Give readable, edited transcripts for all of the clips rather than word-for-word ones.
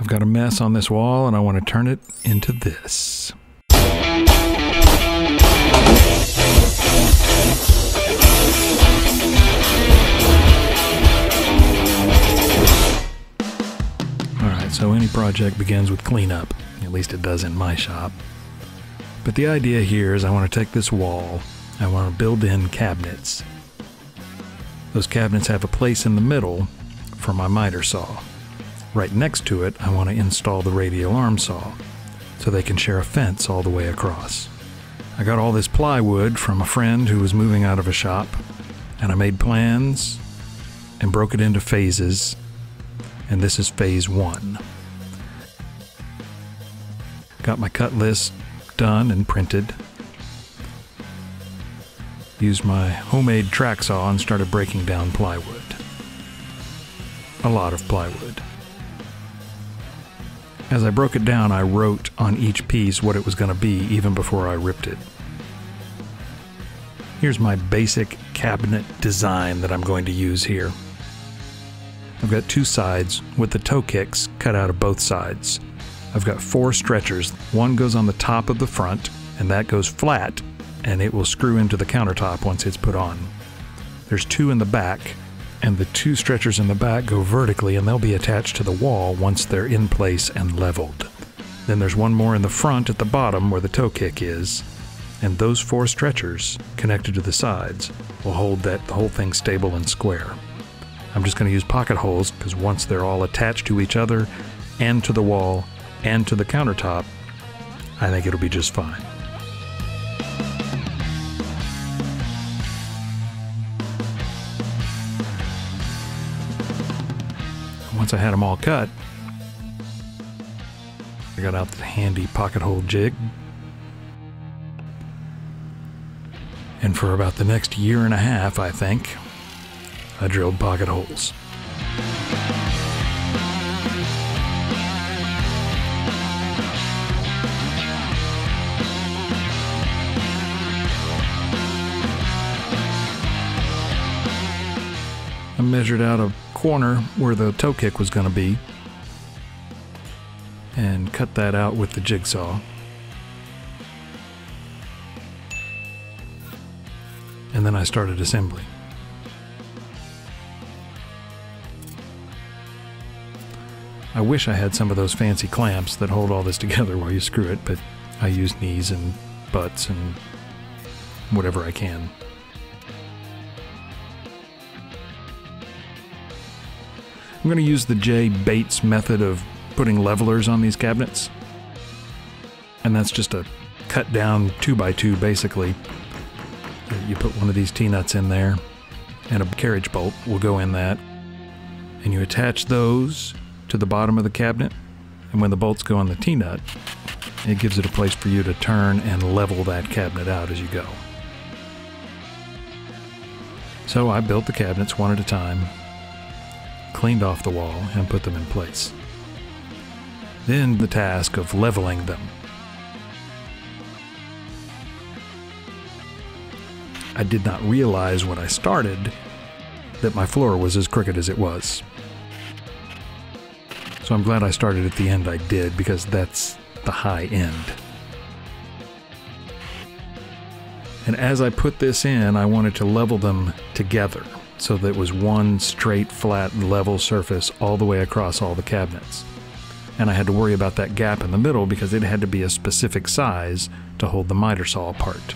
I've got a mess on this wall and I want to turn it into this. Alright, so any project begins with cleanup. At least it does in my shop. But the idea here is I want to take this wall, I want to build in cabinets. Those cabinets have a place in the middle for my miter saw. Right next to it, I want to install the radial arm saw, so they can share a fence all the way across. I got all this plywood from a friend who was moving out of a shop, and I made plans and broke it into phases, and this is phase one. Got my cut list done and printed. Used my homemade track saw and started breaking down plywood. A lot of plywood. As I broke it down, I wrote on each piece what it was going to be even before I ripped it. Here's my basic cabinet design that I'm going to use here. I've got two sides with the toe kicks cut out of both sides. I've got four stretchers. One goes on the top of the front, and that goes flat, and it will screw into the countertop once it's put on. There's two in the back, and the two stretchers in the back go vertically, and they'll be attached to the wall once they're in place and leveled. Then there's one more in the front at the bottom where the toe kick is, and those four stretchers connected to the sides will hold the whole thing stable and square. I'm just going to use pocket holes because once they're all attached to each other and to the wall and to the countertop, I think it'll be just fine. Once I had them all cut, I got out the handy pocket hole jig. And for about the next year and a half, I think, I drilled pocket holes. I measured out a corner where the toe kick was going to be and cut that out with the jigsaw. And then I started assembly. I wish I had some of those fancy clamps that hold all this together while you screw it, but I use knees and butts and whatever I can. I'm going to use the Jay Bates method of putting levelers on these cabinets. And that's just a cut down 2x2 basically. You put one of these T-nuts in there and a carriage bolt will go in that. And you attach those to the bottom of the cabinet, and when the bolts go on the T-nut, it gives it a place for you to turn and level that cabinet out as you go. So I built the cabinets one at a time, cleaned off the wall, and put them in place. Then the task of leveling them. I did not realize when I started that my floor was as crooked as it was. So I'm glad I started at the end I did, because that's the high end. And as I put this in, I wanted to level them together so that it was one straight, flat, level surface all the way across all the cabinets. And I had to worry about that gap in the middle because it had to be a specific size to hold the miter saw apart.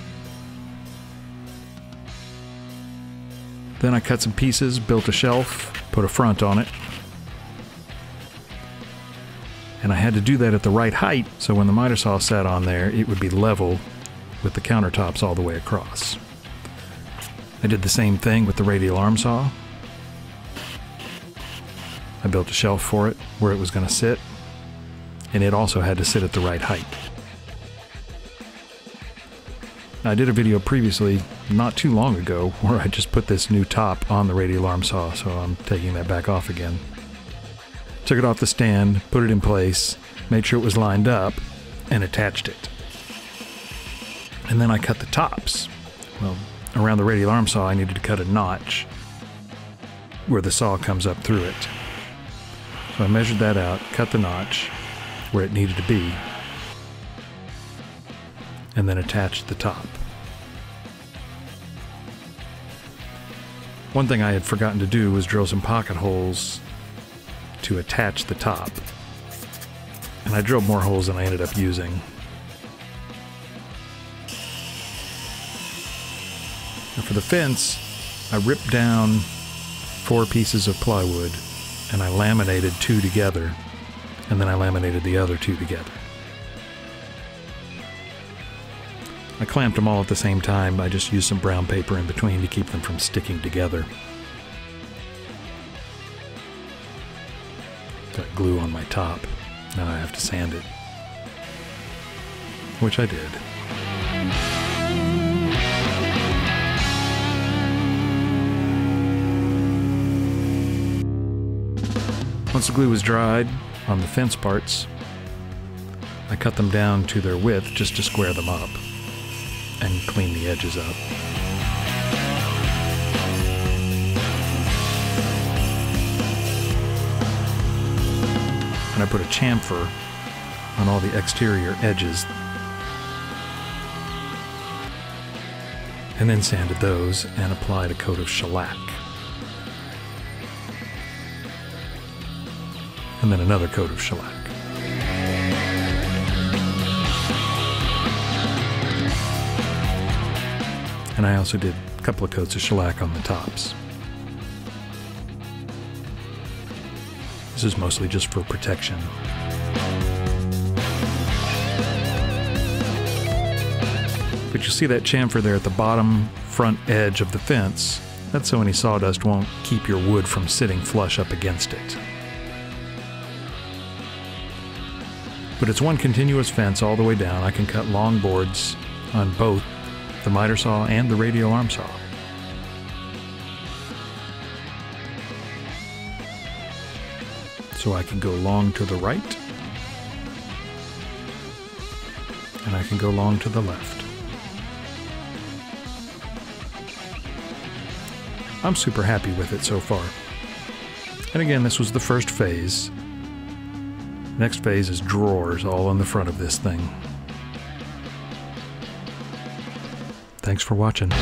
Then I cut some pieces, built a shelf, put a front on it. And I had to do that at the right height, so when the miter saw sat on there, it would be level with the countertops all the way across. I did the same thing with the radial arm saw. I built a shelf for it, where it was going to sit, and it also had to sit at the right height. I did a video previously, not too long ago, where I just put this new top on the radial arm saw, so I'm taking that back off again. Took it off the stand, put it in place, made sure it was lined up, and attached it. And then I cut the tops. Well, around the radial arm saw, I needed to cut a notch where the saw comes up through it. So I measured that out, cut the notch where it needed to be, and then attached the top. One thing I had forgotten to do was drill some pocket holes to attach the top. And I drilled more holes than I ended up using. And for the fence, I ripped down 4 pieces of plywood and I laminated 2 together, and then I laminated the other 2 together. I clamped them all at the same time. I just used some brown paper in between to keep them from sticking together. Got glue on my top. Now I have to sand it, which I did. Once the glue was dried on the fence parts, I cut them down to their width just to square them up and clean the edges up. And I put a chamfer on all the exterior edges and then sanded those and applied a coat of shellac. And then another coat of shellac. And I also did a couple of coats of shellac on the tops. This is mostly just for protection. But you'll see that chamfer there at the bottom front edge of the fence. That's so any sawdust won't keep your wood from sitting flush up against it. But it's one continuous fence all the way down. I can cut long boards on both the miter saw and the radial arm saw. So I can go long to the right, and I can go long to the left. I'm super happy with it so far. And again, this was the first phase. Next phase is drawers all on the front of this thing. Thanks for watching.